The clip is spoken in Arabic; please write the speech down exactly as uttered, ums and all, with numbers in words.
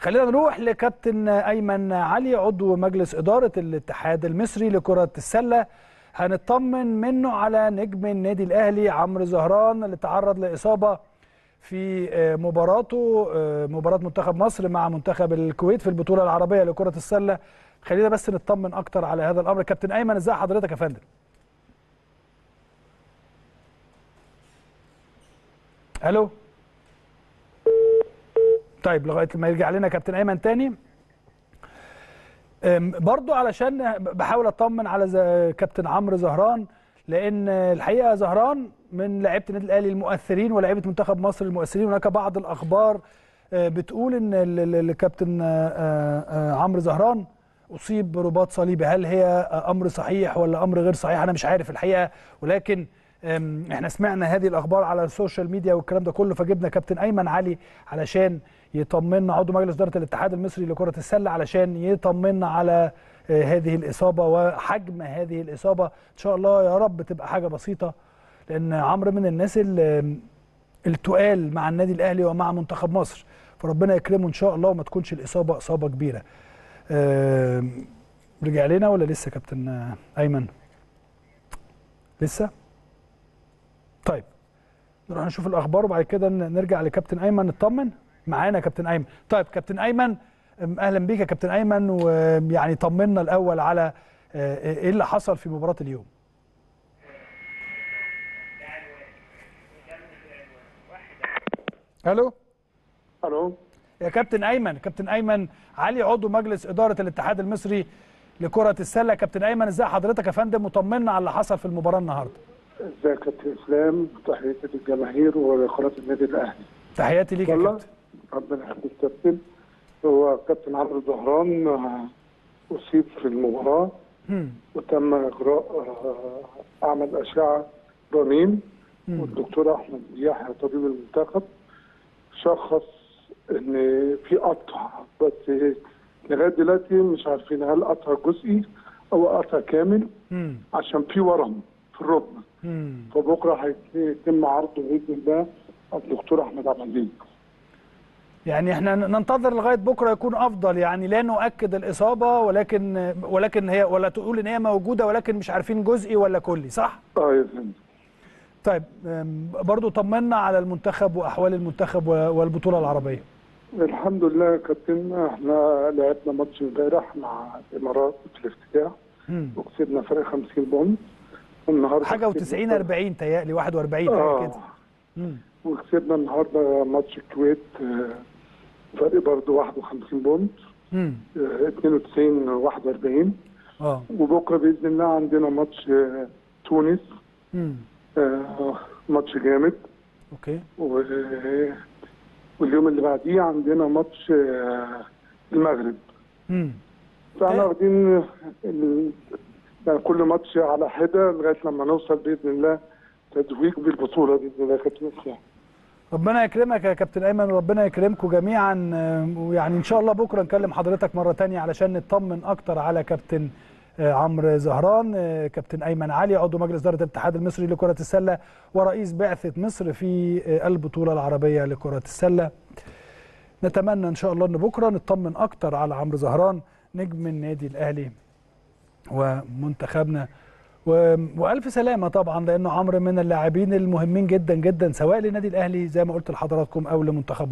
خلينا نروح لكابتن أيمن علي عضو مجلس إدارة الاتحاد المصري لكرة السلة، هنطمن منه على نجم النادي الأهلي عمرو زهران اللي تعرض لإصابة في مباراته مباراة منتخب مصر مع منتخب الكويت في البطولة العربية لكرة السلة. خلينا بس نطمن أكتر على هذا الأمر. كابتن أيمن، إزاي حضرتك يا فندم؟ ألو، طيب لغايه ما يرجع لنا كابتن ايمن تاني. برضو علشان بحاول اطمن على كابتن عمرو زهران، لان الحقيقه زهران من لاعيبه النادي الاهلي المؤثرين ولاعيبه منتخب مصر المؤثرين. هناك بعض الاخبار بتقول ان الكابتن عمرو زهران اصيب برباط صليبي، هل هي امر صحيح ولا امر غير صحيح؟ انا مش عارف الحقيقه، ولكن احنا سمعنا هذه الاخبار على السوشيال ميديا والكلام ده كله، فجبنا كابتن ايمن علي علشان يطمنا، عضو مجلس اداره الاتحاد المصري لكره السله، علشان يطمنا على هذه الاصابه وحجم هذه الاصابه. ان شاء الله يا رب تبقى حاجه بسيطه، لان عمرو من الناس اللي تقال مع النادي الاهلي ومع منتخب مصر، فربنا يكرمه ان شاء الله وما تكونش الاصابه اصابه كبيره. رجع لنا ولا لسه كابتن ايمن؟ لسه؟ طيب نروح نشوف الاخبار وبعد كده نرجع لكابتن ايمن نطمن. معانا كابتن ايمن. طيب كابتن ايمن، اهلا بيك يا كابتن ايمن، ويعني طمنا الاول على ايه اللي حصل في مباراه اليوم. الو الو يا كابتن ايمن. كابتن ايمن علي عضو مجلس اداره الاتحاد المصري لكره السله. كابتن ايمن، ازاي حضرتك يا فندم وطمنا على اللي حصل في المباراه النهارده؟ ازيك يا كابتن اسلام، تحياتي للجماهير وقناه النادي الاهلي. تحياتي ليك يا كابتن. ربنا يخليك يا كابتن. هو كابتن عمرو زهران اصيب في المباراه وتم اجراء عمل اشعه رنين، والدكتور احمد يحيى طبيب المنتخب شخص ان في قطع، بس لغايه دلوقتي مش عارفين هل قطع جزئي او قطع كامل عشان في ورم في الركبه. فبكره هيتم عرضه باذن الله الدكتور احمد عبد الديك. يعني احنا ننتظر لغايه بكره يكون افضل، يعني لا نؤكد الاصابه ولكن ولكن هي ولا تقول ان هي موجوده، ولكن مش عارفين جزئي ولا كلي، صح؟ اه يا فندم. طيب برضو طمنا على المنتخب واحوال المنتخب والبطوله العربيه. الحمد لله يا كابتن، احنا لعبنا ماتش امبارح مع الامارات في الافتتاح وكسبنا فرق خمسين بونت، والنهارده حاجه و90 أربعين تهيألي واحد وأربعين حاجه كده. امم وكسبنا النهارده ماتش الكويت فرق برضه واحد وخمسين بونت، اثنين وتسعين واحد وأربعين. اه وبكره باذن الله عندنا ماتش تونس، آه ماتش جامد. اوكي. و... واليوم اللي بعديه عندنا ماتش المغرب. امم فاحنا واخدين ال... يعني كل ماتش على حده لغايه لما نوصل باذن الله تتويج بالبطوله باذن الله يا كابتن اسلام. ربنا يكرمك يا كابتن ايمن وربنا يكرمكم جميعا، ويعني ان شاء الله بكره نكلم حضرتك مره ثانيه علشان نطمن اكتر على كابتن عمرو زهران. كابتن ايمن علي عضو مجلس اداره الاتحاد المصري لكره السله ورئيس بعثه مصر في البطوله العربيه لكره السله. نتمنى ان شاء الله ان بكره نطمن اكتر على عمرو زهران نجم النادي الاهلي ومنتخبنا، و... والف سلامه طبعا، لانه عمرو من اللاعبين المهمين جدا جدا سواء للنادي الاهلي زي ما قلت لحضراتكم او لمنتخب